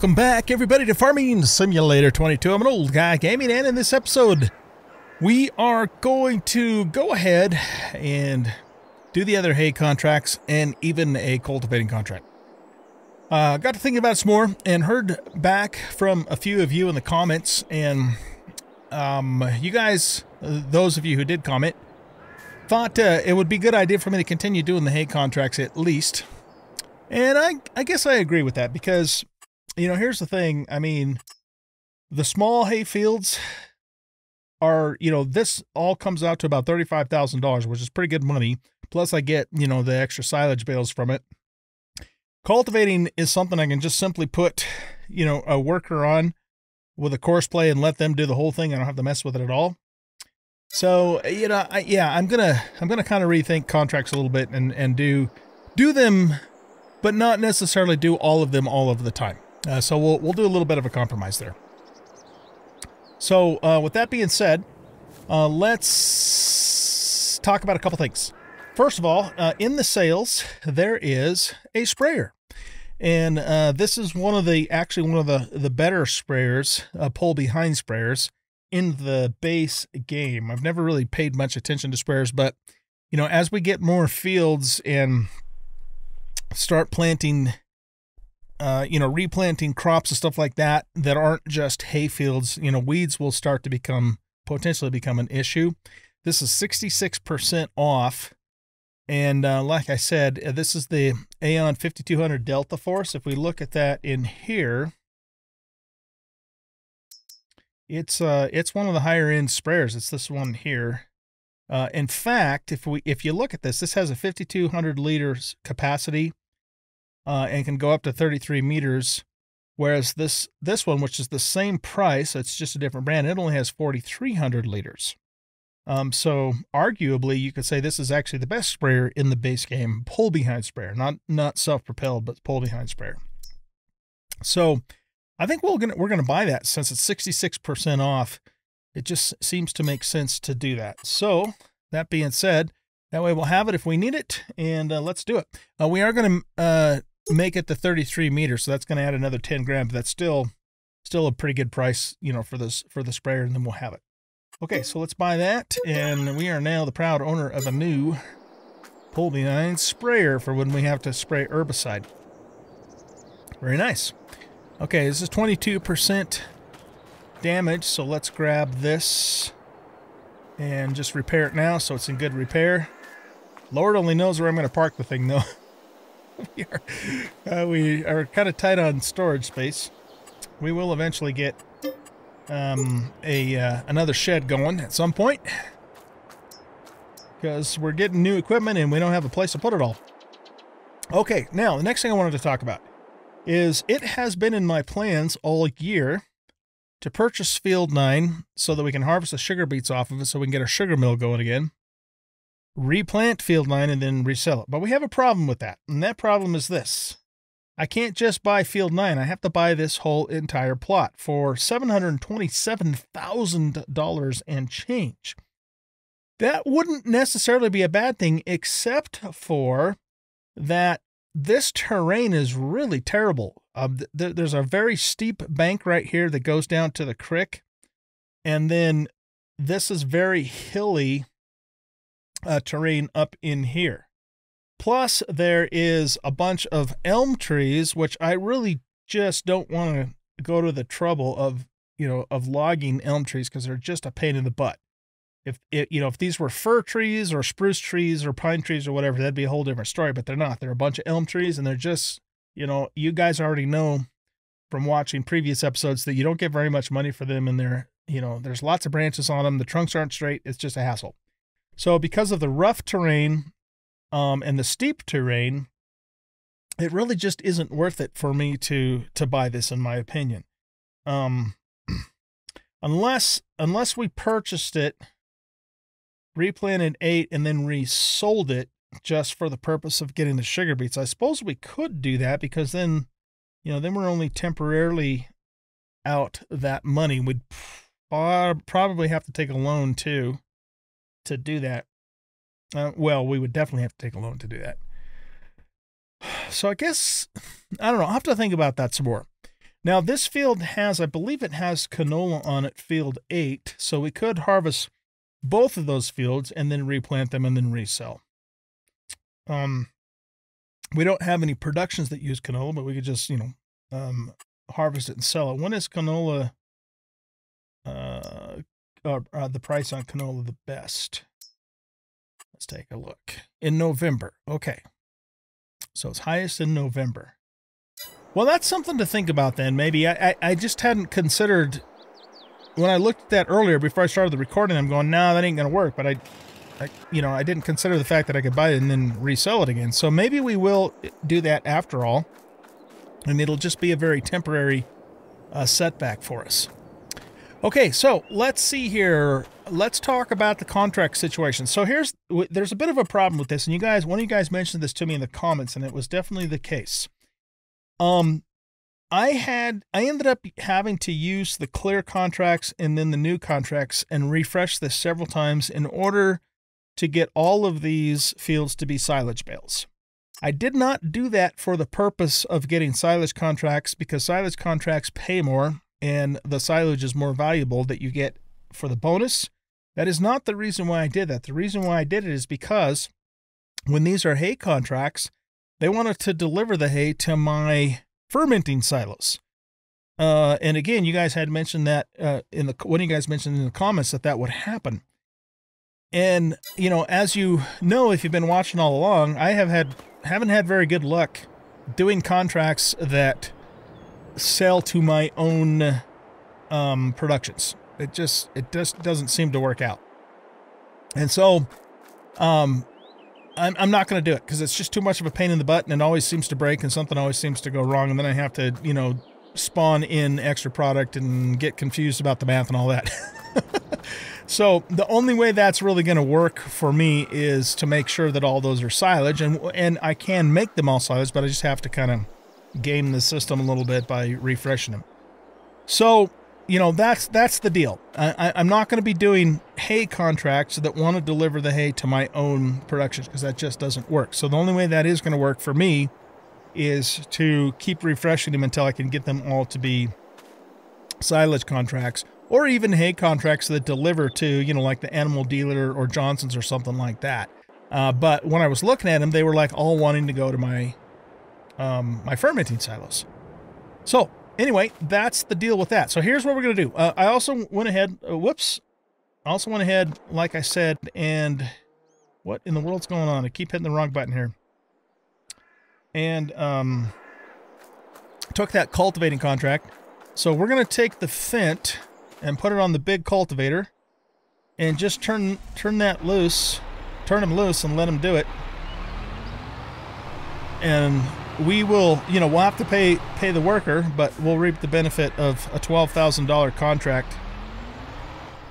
Welcome back, everybody, to Farming Simulator 22. I'm an old guy gaming, and in this episode, we are going to go ahead and do the other hay contracts and even a cultivating contract. Got to thinking about some more and heard back from a few of you in the comments, and you guys, those of you who did comment, thought it would be a good idea for me to continue doing the hay contracts at least. And I guess I agree with that because, you know, here's the thing. I mean, the small hay fields are, you know, this all comes out to about $35,000, which is pretty good money. Plus I get, you know, the extra silage bales from it. Cultivating is something I can just simply put, you know, a worker on with a course play and let them do the whole thing. I don't have to mess with it at all. So, you know, I'm going to kind of rethink contracts a little bit and do them, but not necessarily do all of them all of the time. So we'll do a little bit of a compromise there. So with that being said, let's talk about a couple things. First of all, in the sales, there is a sprayer. And this is one of the better sprayers, pull behind sprayers in the base game. I've never really paid much attention to sprayers, but you know, as we get more fields and start planting, you know, replanting crops and stuff like that that aren't just hay fields, you know, weeds will start to potentially become an issue. This is 66% off. And like I said, this is the Aeon 5200 Delta Force. If we look at that in here, it's one of the higher end sprayers. It's this one here. In fact, if you look at this has a 5,200 liters capacity and can go up to 33 meters, whereas this one, which is the same price, it's just a different brand, it only has 4,300 liters. So arguably, you could say this is actually the best sprayer in the base game, pull behind sprayer, not self-propelled, but pull behind sprayer. So I think we're gonna buy that since it's 66% off. It just seems to make sense to do that. So that being said, that way we'll have it if we need it, and let's do it. We are going to make it to 33 meters, so that's going to add another 10 grams. That's still a pretty good price, you know, for the sprayer, and then we'll have it. Okay, so let's buy that, and we are now the proud owner of a new pull behind sprayer for when we have to spray herbicide. Very nice. Okay, this is 22% damage, so let's grab this and just repair it now so it's in good repair. Lord only knows where I'm going to park the thing, though. we are kind of tight on storage space. We will eventually get another shed going at some point because we're getting new equipment and we don't have a place to put it all. Okay, now the next thing I wanted to talk about is it has been in my plans all year to purchase Field 9 so that we can harvest the sugar beets off of it so we can get our sugar mill going again, replant Field 9, and then resell it. But we have a problem with that, and that problem is this. I can't just buy Field 9. I have to buy this whole entire plot for $727,000 and change. That wouldn't necessarily be a bad thing, except for that this terrain is really terrible. There's a very steep bank right here that goes down to the creek. And then this is very hilly terrain up in here. Plus, there is a bunch of elm trees, which I really just don't want to go to the trouble of, you know, of logging elm trees because they're just a pain in the butt. If these were fir trees or spruce trees or pine trees or whatever, that'd be a whole different story, but they're not. They're a bunch of elm trees, and they're just, you know, you guys already know from watching previous episodes that you don't get very much money for them, and they're, you know, there's lots of branches on them. The trunks aren't straight. It's just a hassle. So because of the rough terrain and the steep terrain, it really just isn't worth it for me to buy this, in my opinion. Unless we purchased it, replanted 8, and then resold it just for the purpose of getting the sugar beets. I suppose we could do that because then, you know, then we're only temporarily out that money. We'd probably have to take a loan too to do that. Well, we would definitely have to take a loan to do that. So I guess, I don't know, I'll have to think about that some more. Now this field has, I believe it has canola on it, field 8, so we could harvest both of those fields and then replant them and then resell. We don't have any productions that use canola, but we could just, you know, harvest it and sell it. When is canola, the price on canola the best? Let's take a look. In November. Okay. So it's highest in November. Well, that's something to think about then, maybe. I just hadn't considered, when I looked at that earlier before I started the recording, I'm going, no, that ain't going to work. But I didn't consider the fact that I could buy it and then resell it again. So maybe we will do that after all. And it'll just be a very temporary setback for us. Okay, so let's see here. Let's talk about the contract situation. So there's a bit of a problem with this, and one of you guys mentioned this to me in the comments, and it was definitely the case. I ended up having to use the clear contracts and then the new contracts and refresh this several times in order to get all of these fields to be silage bales. I did not do that for the purpose of getting silage contracts, because silage contracts pay more and the silage is more valuable that you get for the bonus. That is not the reason why I did that. The reason why I did it is because when these are hay contracts, they wanted to deliver the hay to my fermenting silos. And again, you guys had mentioned that one of you guys mentioned in the comments that that would happen. And, you know, as you know, if you've been watching all along, I haven't had very good luck doing contracts that sell to my own productions. It just doesn't seem to work out. And so I'm not going to do it, because it's just too much of a pain in the butt, and it always seems to break, and something always seems to go wrong, and then I have to, you know, spawn in extra product and get confused about the math and all that. So the only way that's really going to work for me is to make sure that all those are silage, and I can make them all silage, but I just have to kind of game the system a little bit by refreshing them. So, you know, that's the deal. I'm not going to be doing hay contracts that want to deliver the hay to my own productions, because that just doesn't work. So the only way that is going to work for me is to keep refreshing them until I can get them all to be silage contracts, or even hay contracts that deliver to, you know, like the Animal Dealer or Johnson's or something like that. But when I was looking at them, they were like all wanting to go to my my fermenting silos. So anyway, that's the deal with that. So here's what we're going to do. I also went ahead, like I said, and what in the world's going on? I keep hitting the wrong button here. And took that cultivating contract. So we're going to take the Fent and put it on the big cultivator and just turn him loose and let him do it. And we will, you know, we'll have to pay the worker, but we'll reap the benefit of a $12,000 contract.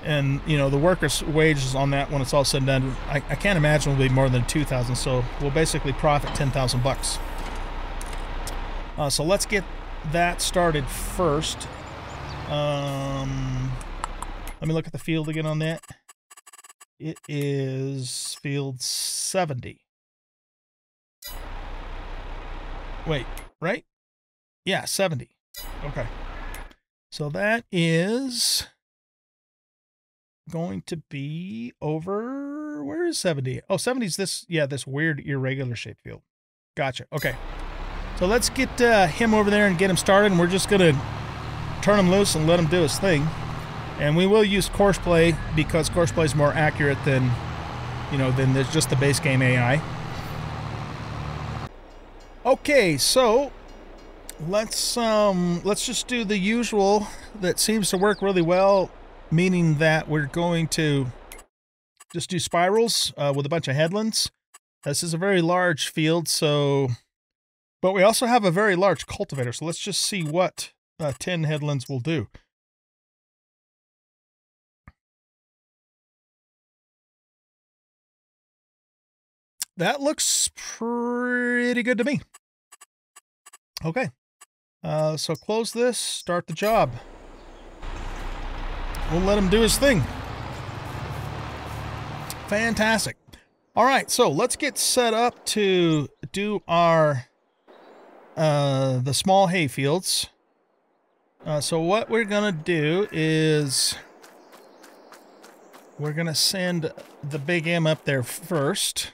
And, you know, the worker's wages on that, when it's all said and done, I can't imagine will be more than 2,000. So we'll basically profit 10,000 bucks. So let's get that started first. Let me look at the field again on that. It is field 70. Wait, right? Yeah, 70. Okay. So that is going to be over, where is 70? Oh, 70 is this, yeah, this weird irregular shaped field. Gotcha. Okay. So let's get him over there and get him started, and we're just going to turn him loose and let him do his thing. And we will use Course Play, because Course Play is more accurate than, you know, than there's just the base game AI. Okay, so let's just do the usual that seems to work really well, meaning that we're going to just do spirals with a bunch of headlands. This is a very large field, so, but we also have a very large cultivator, so let's just see what 10 headlands will do. That looks pretty good to me. Okay. So close this, start the job. We'll let him do his thing. Fantastic. All right, so let's get set up to do our the small hay fields. So what we're gonna do is we're gonna send the big M up there first.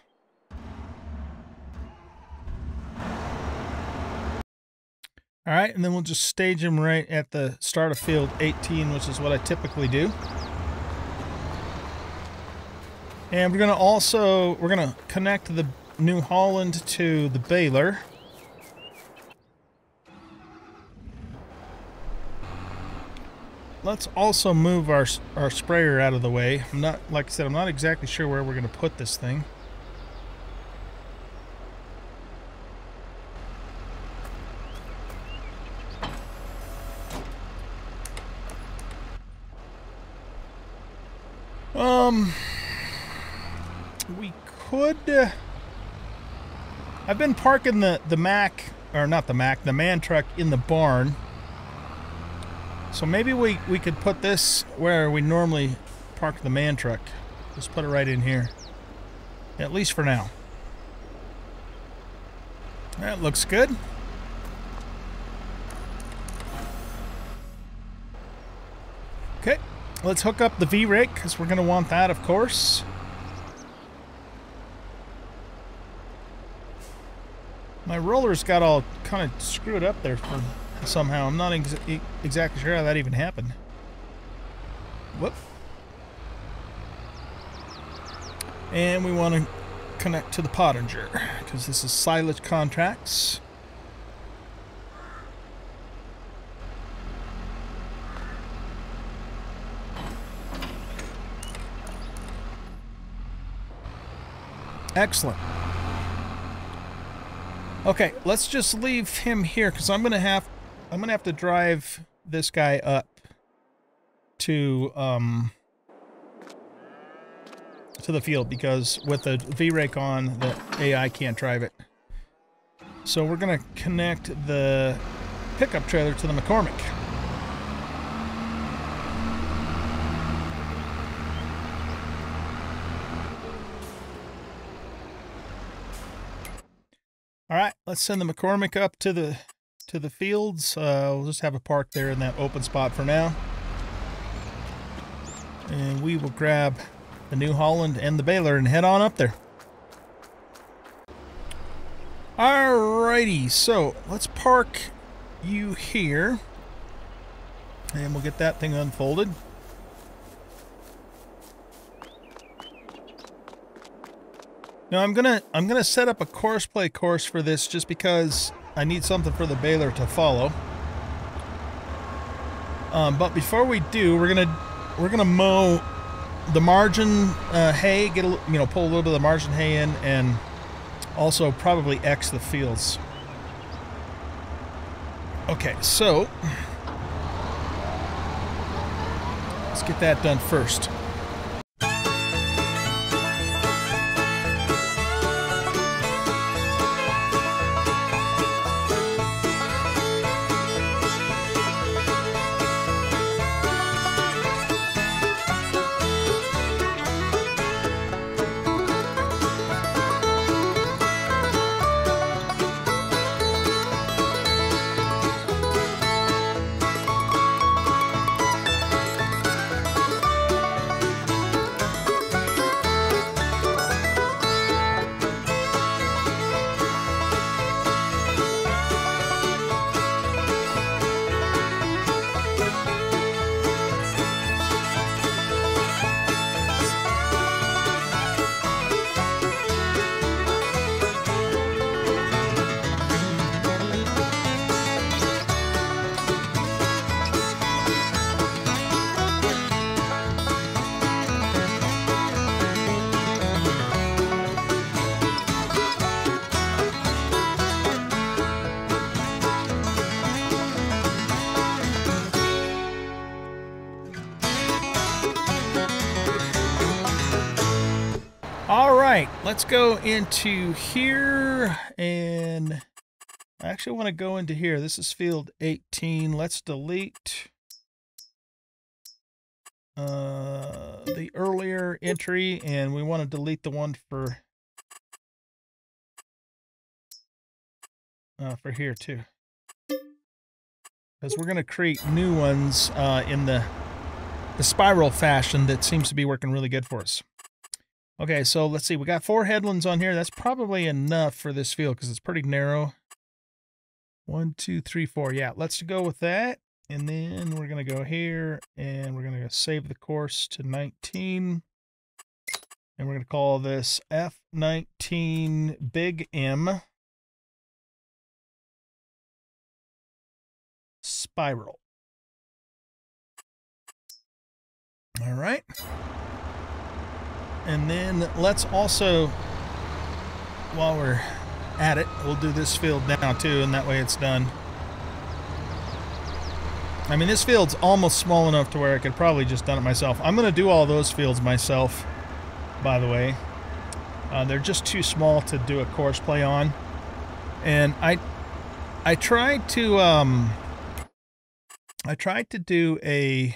All right, and then we'll just stage him right at the start of field 18, which is what I typically do. And we're gonna also, we're gonna connect the New Holland to the baler. Let's also move our sprayer out of the way. I'm not, like I said, I'm not exactly sure where we're gonna put this thing. We could, I've been parking the Mack, or not the Mack, the man truck in the barn. So maybe we could put this where we normally park the man truck. Just put it right in here, at least for now. That looks good. Okay, let's hook up the V-Rig because we're going to want that, of course. My roller's got all kind of screwed up there for somehow. I'm not exactly sure how that even happened. Whoop. And we want to connect to the Pottinger because this is silage contracts. Excellent. Okay, let's just leave him here because I'm gonna have to drive this guy up to the field because with the V-Rake on, the AI can't drive it. So we're gonna connect the pickup trailer to the McCormick. All right, let's send the McCormick up to the fields. We'll just have a park there in that open spot for now. And we will grab the New Holland and the baler and head on up there. Alrighty, so let's park you here. And we'll get that thing unfolded. Now I'm gonna set up a Course Play course for this just because I need something for the baler to follow. But before we do, we're gonna mow the margin hay, get a, you know, pull a little bit of the margin hay in, and also probably X the fields. Okay, so let's get that done first. Let's go into here, and I actually want to go into here. This is field 18. Let's delete the earlier entry, and we want to delete the one for here too. because we're going to create new ones in the spiral fashion that seems to be working really good for us. Okay, so let's see. We got 4 headlands on here. That's probably enough for this field because it's pretty narrow. 1, 2, 3, 4. Yeah, let's go with that. And then we're going to go here and we're going to save the course to 19. And we're going to call this F19 Big M Spiral. All right. And then let's also, while we're at it, we'll do this field now too, and that way it's done. I mean, this field's almost small enough to where I could probably just done it myself. I'm going to do all those fields myself, by the way. They're just too small to do a course play on. And I tried to do a,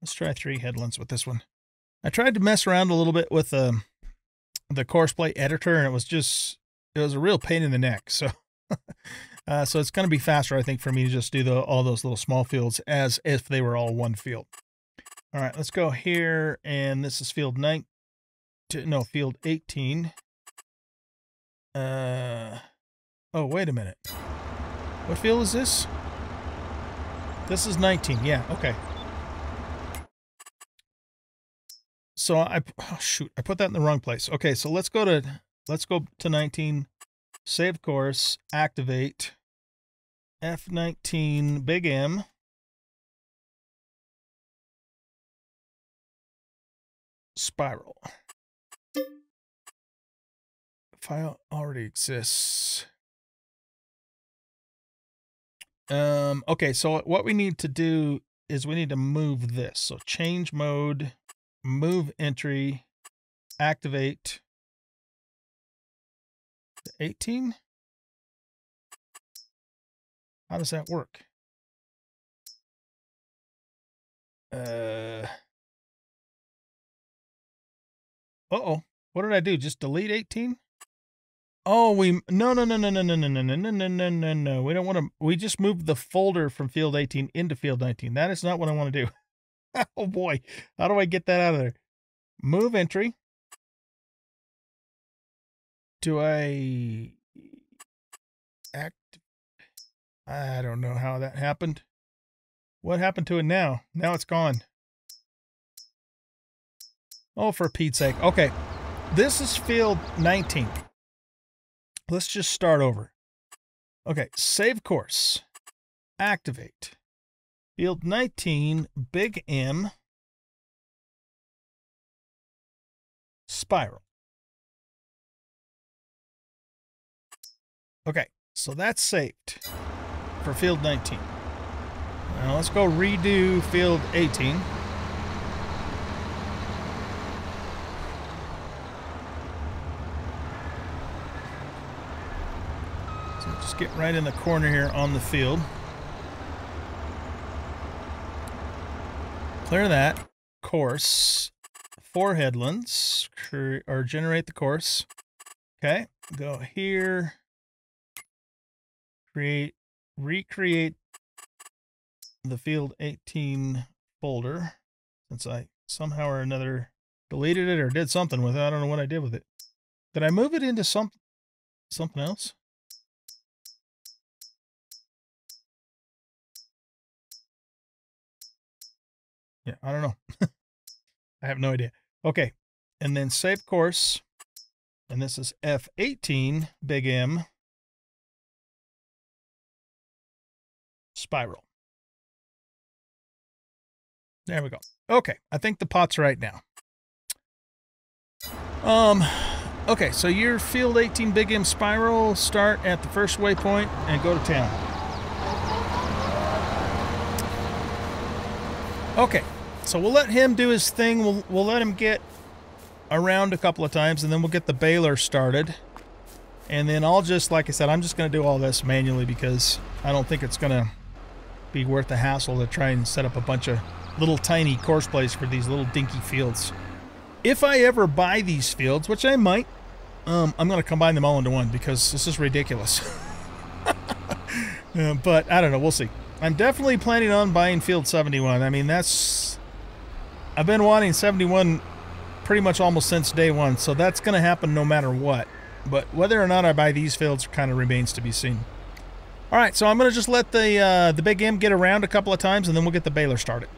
let's try 3 headlands with this one. I tried to mess around a little bit with the course play editor, and it was just, it was a real pain in the neck. So so it's going to be faster, I think, for me to just do all those little small fields as if they were all one field. All right, let's go here, and this is field 18. Oh, wait a minute. What field is this? This is 19. Yeah, okay. So I put that in the wrong place. Okay, so let's go to 19, save course, activate F19 Big M Spiral. File already exists. Okay, so what we need to do is we need to move this. So change mode. Move entry, activate 18. How does that work? Uh-oh. What did I do? Just delete 18? Oh, we no. We don't want to, we just moved the folder from field 18 into field 19. That is not what I want to do. Oh boy, how do I get that out of there? Move entry. Do I act? I don't know how that happened. What happened to it now? Now it's gone. Oh, for Pete's sake. Okay, this is field 19. Let's just start over. Okay, save course. Activate. Field 19, Big M, Spiral. Okay, so that's saved for field 19. Now let's go redo field 18. So just get right in the corner here on the field. Clear that course, 4 headlands, or generate the course. Okay, go here, create, recreate the field 18 folder, since I somehow or another deleted it or did something with it. I don't know what I did with it. Did I move it into something else? Yeah, I don't know. I have no idea. Okay, and then save course. And this is F18 Big M Spiral. There we go. Okay, I think the pot's right now. Okay, so your field 18 Big M Spiral, start at the first waypoint and go to town. Okay, so we'll let him do his thing. We'll let him get around a couple of times, and then we'll get the baler started. And then I'll just, like I said, I'm just going to do all this manually because I don't think it's going to be worth the hassle to try and set up a bunch of little tiny course plays for these little dinky fields. If I ever buy these fields, which I might, I'm going to combine them all into one because this is ridiculous. But I don't know. We'll see. I'm definitely planning on buying Field 71. I mean, that's... I've been wanting 71 pretty much almost since day one, so that's going to happen no matter what. But whether or not I buy these fields kind of remains to be seen. All right, so I'm going to just let the big M get around a couple of times, and then we'll get the baler started.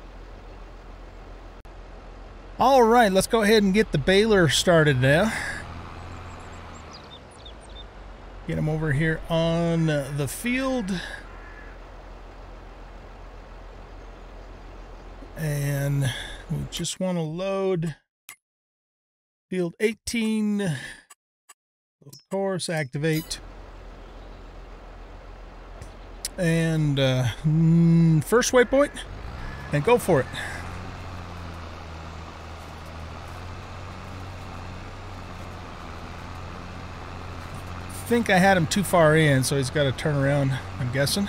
All right, let's go ahead and get the baler started now. Get him over here on the field. And we just want to load field 18. Of course, activate. And first waypoint, and go for it. I think I had him too far in, so he's got to turn around, I'm guessing.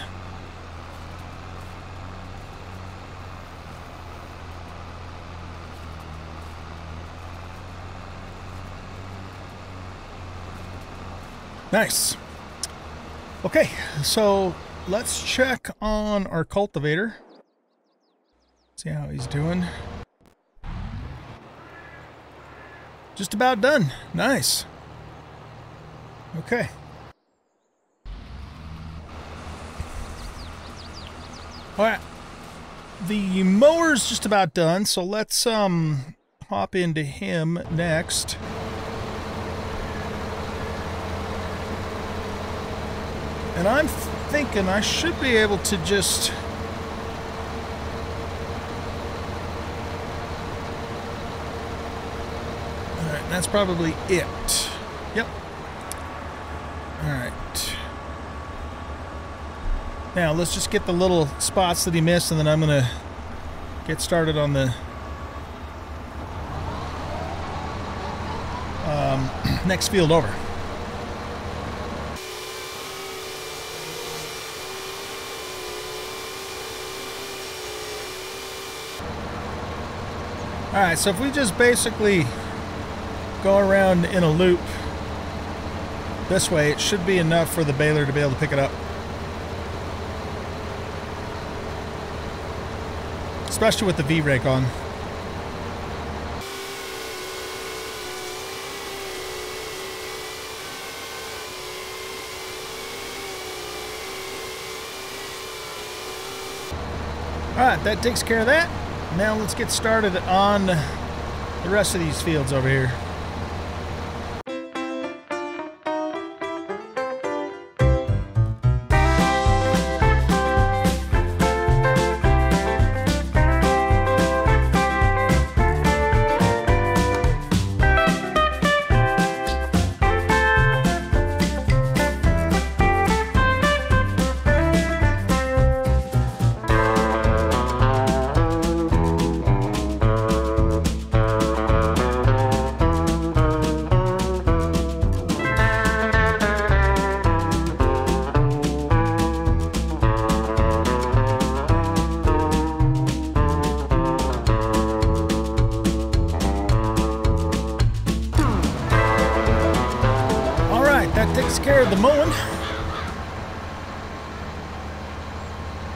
Nice. Okay, so let's check on our cultivator. See how he's doing. Just about done. Nice. Okay. All right. The mower's just about done, so let's hop into him next. And I'm thinking I should be able to just Alright, that's probably it. Yep. Alright. Now let's just get the little spots that he missed, and then I'm gonna get started on the next field over. All right, so if we just basically go around in a loop this way, it should be enough for the baler to be able to pick it up. Especially with the V-rake on. All right, that takes care of that. Now let's get started on the rest of these fields over here.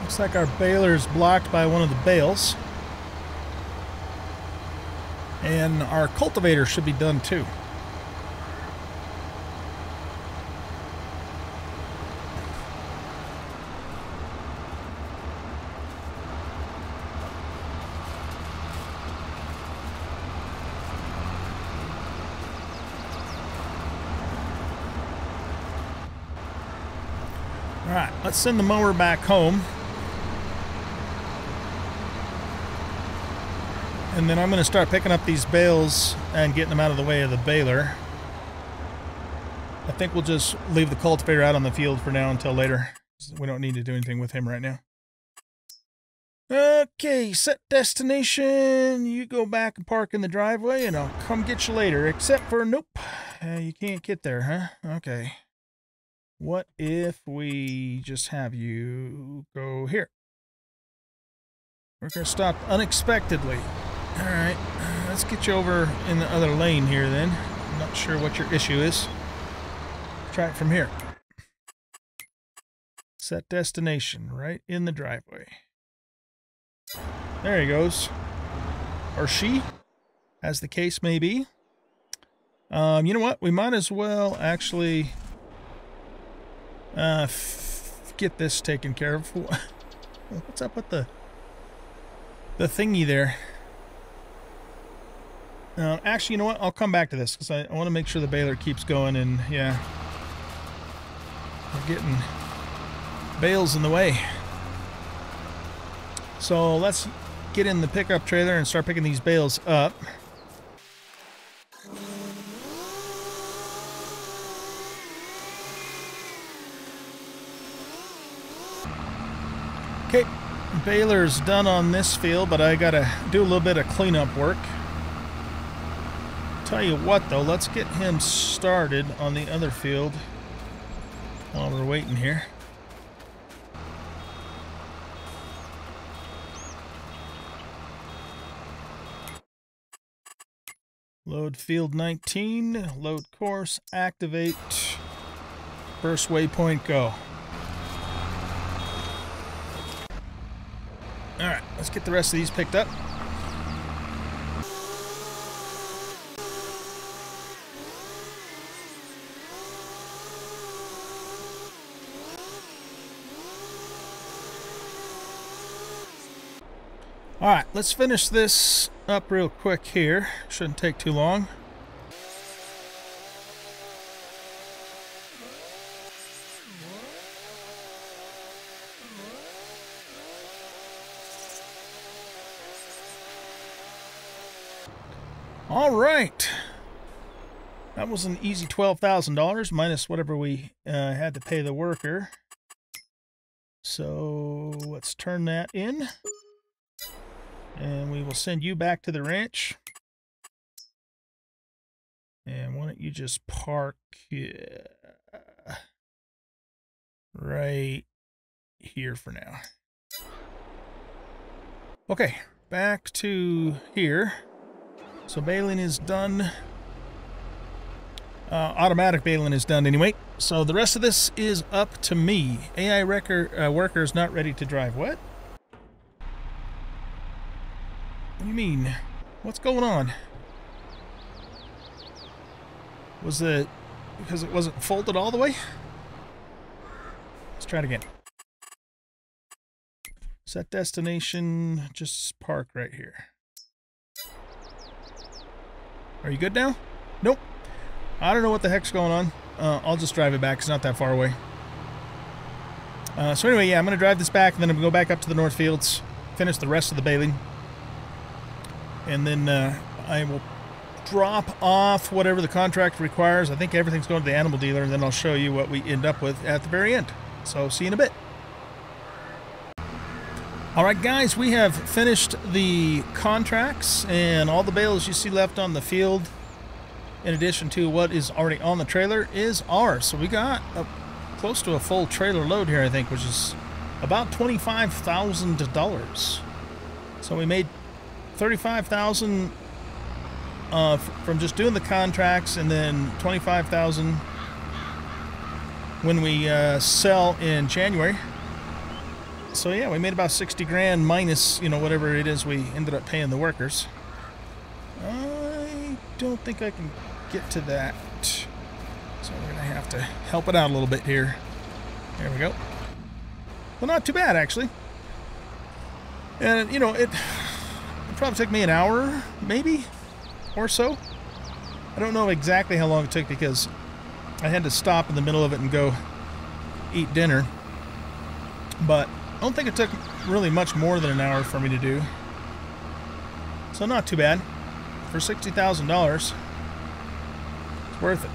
Looks like our baler is blocked by one of the bales, and our cultivator should be done too. All right, let's send the mower back home. And then I'm going to start picking up these bales and getting them out of the way of the baler. I think we'll just leave the cultivator out on the field for now until later. We don't need to do anything with him right now. Okay, set destination. You go back and park in the driveway, and I'll come get you later. Except for, nope, you can't get there, huh? Okay. What if we just have you go here? We're going to stop unexpectedly. All right, let's get you over in the other lane here then. I'm not sure what your issue is. Try it from here. Set destination right in the driveway. There he goes. Or she, as the case may be. You know what? We might as well actually get this taken care of. What's up with the thingy there? Actually, you know what? I'll come back to this because I want to make sure the baler keeps going. And yeah, we're getting bales in the way. So let's get in the pickup trailer and start picking these bales up. Okay, baler's done on this field, but I gotta do a little bit of cleanup work. Tell you what though, let's get him started on the other field while we're waiting here. Load field 19, load course, activate, first waypoint, go. Alright, let's get the rest of these picked up. Alright, let's finish this up real quick here. Shouldn't take too long. Alright. That was an easy $12,000 minus whatever we had to pay the worker. So let's turn that in. And we will send you back to the ranch. And why don't you just park right here for now. Okay, back to here. So baling is done. Automatic baling is done anyway. So the rest of this is up to me. AI worker is not ready to drive. What? What do you mean? What's going on? Was it because it wasn't folded all the way? Let's try it again. Set destination, just park right here. Are you good now? Nope. I don't know what the heck's going on. I'll just drive it back. It's not that far away. So anyway, yeah, I'm going to drive this back, and then I'm going to go back up to the north fields, finish the rest of the baling. And then I will drop off whatever the contract requires. I think everything's going to the animal dealer, and then I'll show you what we end up with at the very end. So see you in a bit. All right, guys, we have finished the contracts and all the bales you see left on the field, in addition to what is already on the trailer, is ours. So we got close to a full trailer load here, I think, which is about $25,000. So we made $35,000 from just doing the contracts, and then $25,000 when we sell in January. So yeah, we made about 60 grand minus, you know, whatever it is we ended up paying the workers. I don't think I can get to that, so we're gonna have to help it out a little bit here. There we go. Well, not too bad actually. And you know, it probably took me an hour maybe or so. I don't know exactly how long it took because I had to stop in the middle of it and go eat dinner, but I don't think it took really much more than an hour for me to do. So not too bad for $60,000. It's worth it.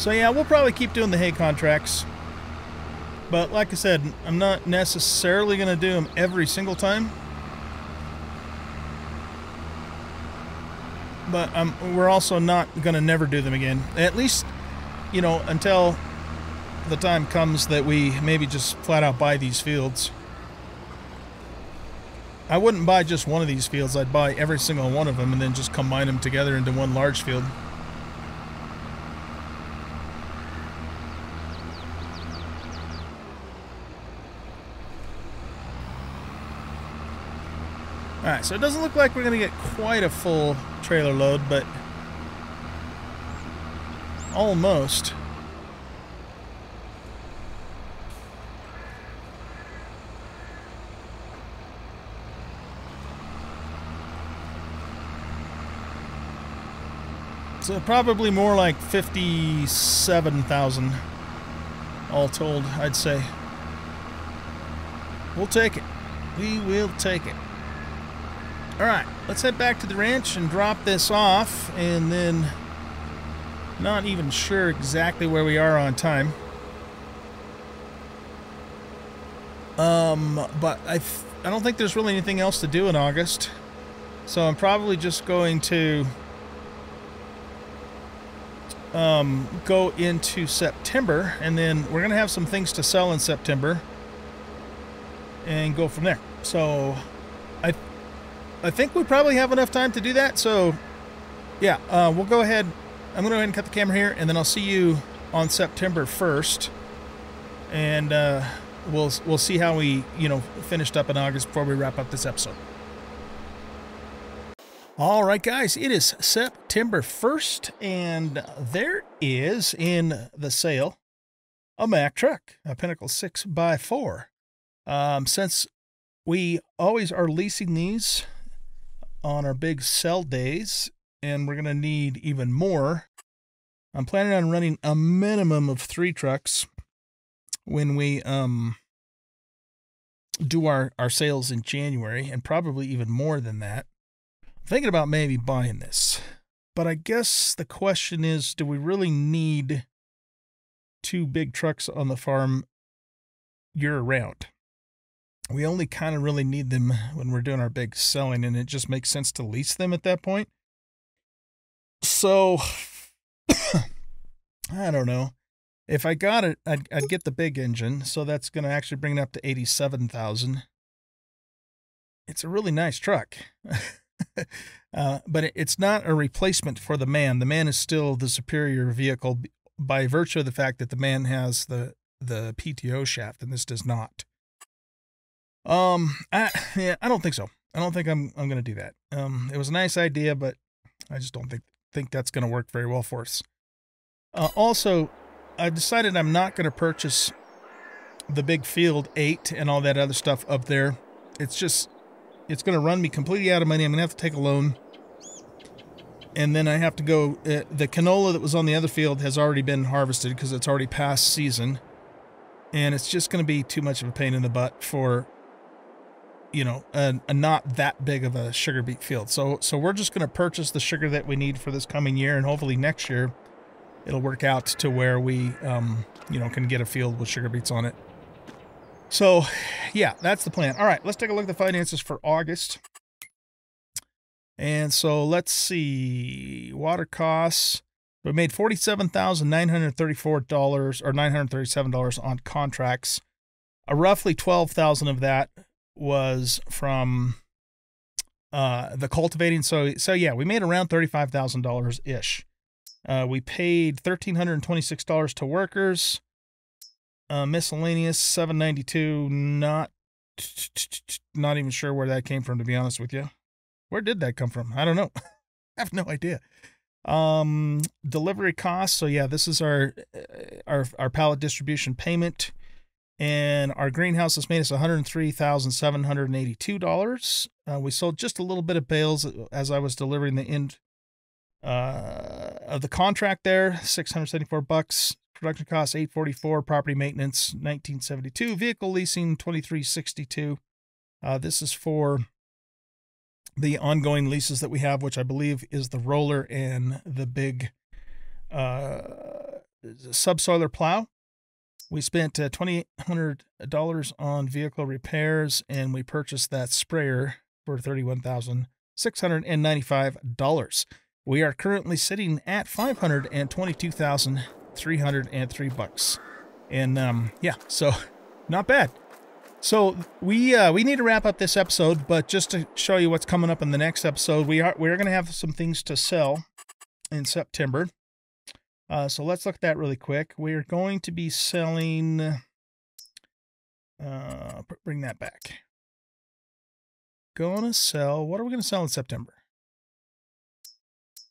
So yeah, we'll probably keep doing the hay contracts, but like I said, I'm not necessarily going to do them every single time. But we're also not going to never do them again. At least, you know, until the time comes that we maybe just flat out buy these fields. I wouldn't buy just one of these fields. I'd buy every single one of them and then just combine them together into one large field. Alright, so it doesn't look like we're going to get quite a full trailer load, but almost. So probably more like 57,000 all told, I'd say. We'll take it. We will take it. Alright, let's head back to the ranch and drop this off, and then not even sure exactly where we are on time. But I don't think there's really anything else to do in August. So I'm probably just going to go into September, and then we're gonna have some things to sell in September and go from there. So I think we probably have enough time to do that. So yeah, we'll go ahead. I'm gonna go ahead and cut the camera here, and then I'll see you on September 1st, and we'll see how we, you know, finished up in August before we wrap up this episode. All right, guys, it is September 1st, and there is in the sale a Mack truck, a Pinnacle 6x4. Since we always are leasing these on our big sell days, and we're going to need even more, I'm planning on running a minimum of 3 trucks when we do our sales in January, and probably even more than that. Thinking about maybe buying this, but I guess the question is, do we really need 2 big trucks on the farm year round? We only kind of really need them when we're doing our big selling, and it just makes sense to lease them at that point. So I don't know. If I got it, I'd get the big engine, so that's going to actually bring it up to 87,000. It's a really nice truck. But it's not a replacement for the Man. The Man is still the superior vehicle by virtue of the fact that the Man has the PTO shaft, and this does not. I don't think so. I don't think I'm going to do that. It was a nice idea, but I just don't think that's going to work very well for us. Also, I've decided I'm not going to purchase the big Field 8 and all that other stuff up there. It's just, it's going to run me completely out of money. I'm going to have to take a loan. And then I have to go. The canola that was on the other field has already been harvested because it's already past season. And it's just going to be too much of a pain in the butt for, you know, a not that big of a sugar beet field. So we're just going to purchase the sugar that we need for this coming year. And hopefully next year it'll work out to where we, you know, can get a field with sugar beets on it. So, yeah, that's the plan. All right, let's take a look at the finances for August. And so let's see. Water costs. We made $47,934 or $937 on contracts. Roughly $12,000 of that was from the cultivating. So yeah, we made around $35,000-ish. We paid $1,326 to workers. Miscellaneous $792. Not even sure where that came from, to be honest with you. Where did that come from? I don't know. I have no idea. Delivery costs. So yeah, this is our pallet distribution payment, and our greenhouse has made us $103,782. We sold just a little bit of bales as I was delivering the end of the contract there. $674. Production costs $844, property maintenance $1972, vehicle leasing $2362. This is for the ongoing leases that we have, which I believe is the roller and the big subsoiler plow. We spent $2,800 on vehicle repairs, and we purchased that sprayer for $31,695. We are currently sitting at $522,303, and yeah, so not bad. So we need to wrap up this episode, but just to show you what's coming up in the next episode, we're gonna have some things to sell in September. So let's look at that really quick. We're going to be selling. Bring that back. gonna sell, what are we gonna sell in September?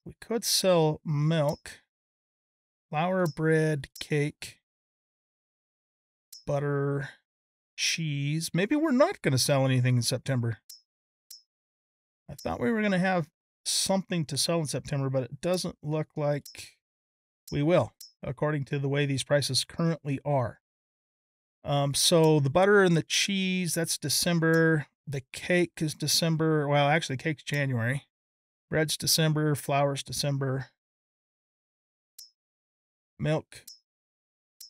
We could sell milk, flour, bread, cake, butter, cheese. Maybe we're not gonna sell anything in September. I thought we were gonna have something to sell in September, but it doesn't look like we will, according to the way these prices currently are. So the butter and the cheese, that's December. The cake is December. Well, actually, cake's January. Bread's December. Flour's December. Milk.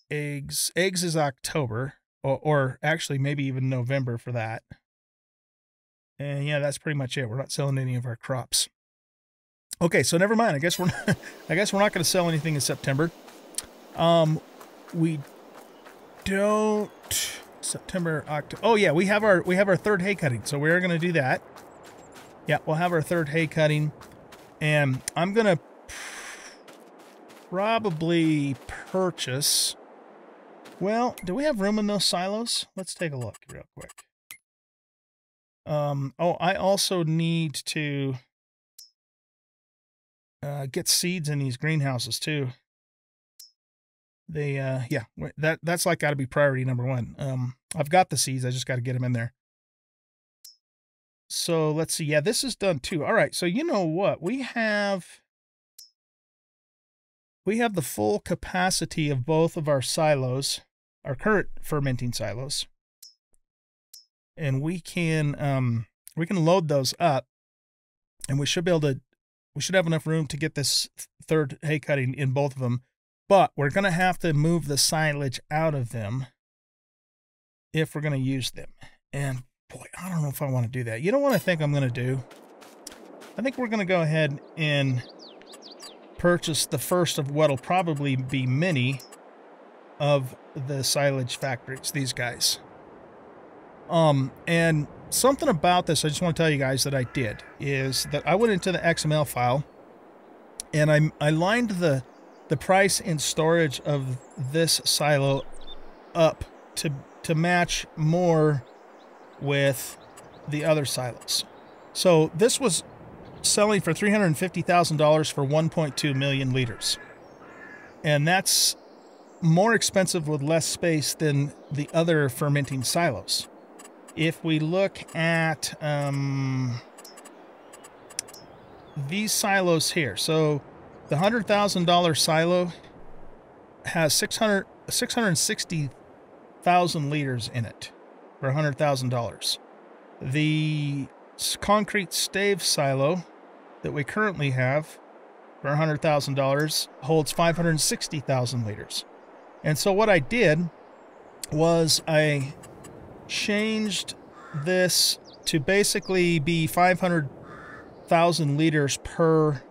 Eggs. Eggs is October, or actually maybe even November for that. And yeah, that's pretty much it. We're not selling any of our crops. Okay, so never mind. I guess we're not, going to sell anything in September. We don't. September, October. Oh yeah, we have our third hay cutting, so we're going to do that. Yeah, we'll have our third hay cutting, and I'm going to probably purchase. Well, do we have room in those silos? Let's take a look real quick. Oh, I also need to get seeds in these greenhouses too. They, yeah, that's like got to be priority number one. I've got the seeds. I just got to get them in there. So let's see. Yeah, this is done too. All right. So you know what? We have the full capacity of both of our silos, our current fermenting silos. And we can load those up, and we should be able to, we should have enough room to get this third hay cutting in both of them. But we're going to have to move the silage out of them if we're going to use them. And boy, I don't know if I want to do that. You know what I think I'm going to do? I think we're going to go ahead and purchase the first of what will probably be many of the silage factories, these guys. And something about this I just want to tell you guys that I did is that I went into the XML file and I lined the price and storage of this silo up to match more with the other silos. So this was selling for $350,000 for 1.2 million liters. And that's more expensive with less space than the other fermenting silos. If we look at these silos here, so the $100,000 silo has 660,000 liters in it for $100,000. The concrete stave silo that we currently have for $100,000 holds 560,000 liters. And so what I did was I changed this to basically be 500,000 liters per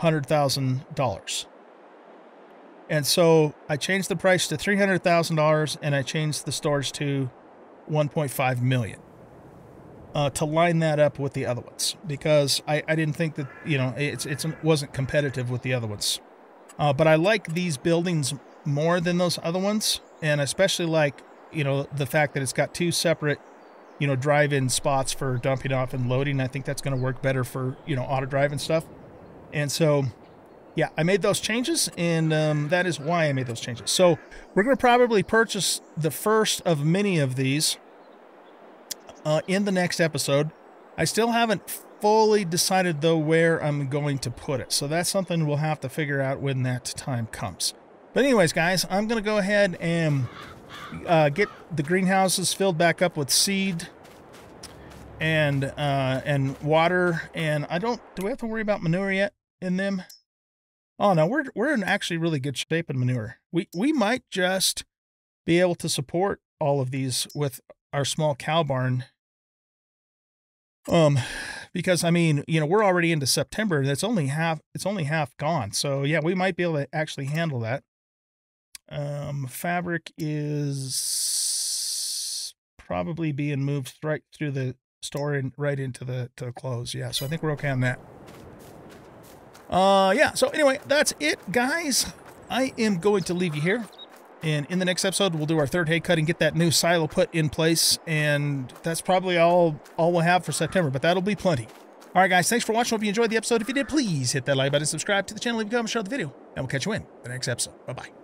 $100,000. And so I changed the price to $300,000 and I changed the storage to 1.5 million to line that up with the other ones, because I didn't think that, you know, it wasn't competitive with the other ones. But I like these buildings more than those other ones, and especially like, you know, the fact that it's got two separate, you know, drive-in spots for dumping off and loading. I think that's going to work better for, you know, auto drive and stuff. And so, yeah, I made those changes, and that is why I made those changes. So we're going to probably purchase the first of many of these in the next episode. I still haven't fully decided, though, where I'm going to put it. So that's something we'll have to figure out when that time comes. But anyways, guys, I'm going to go ahead and get the greenhouses filled back up with seed and water, and I don't, do we have to worry about manure yet in them? Oh no, we're in actually really good shape in manure. We might just be able to support all of these with our small cow barn. Because I mean, you know, we're already into September. That's only half, it's only half gone. So yeah, we might be able to actually handle that. Fabric is probably being moved right through the store and right into the clothes. Yeah. So I think we're okay on that. Yeah. So anyway, that's it, guys. I am going to leave you here. And in the next episode, we'll do our third hay cut and get that new silo put in place. And that's probably all we'll have for September, but that'll be plenty. All right, guys, thanks for watching. Hope you enjoyed the episode. If you did, please hit that like button, subscribe to the channel, leave a comment, share the video, and we'll catch you in the next episode. Bye-bye.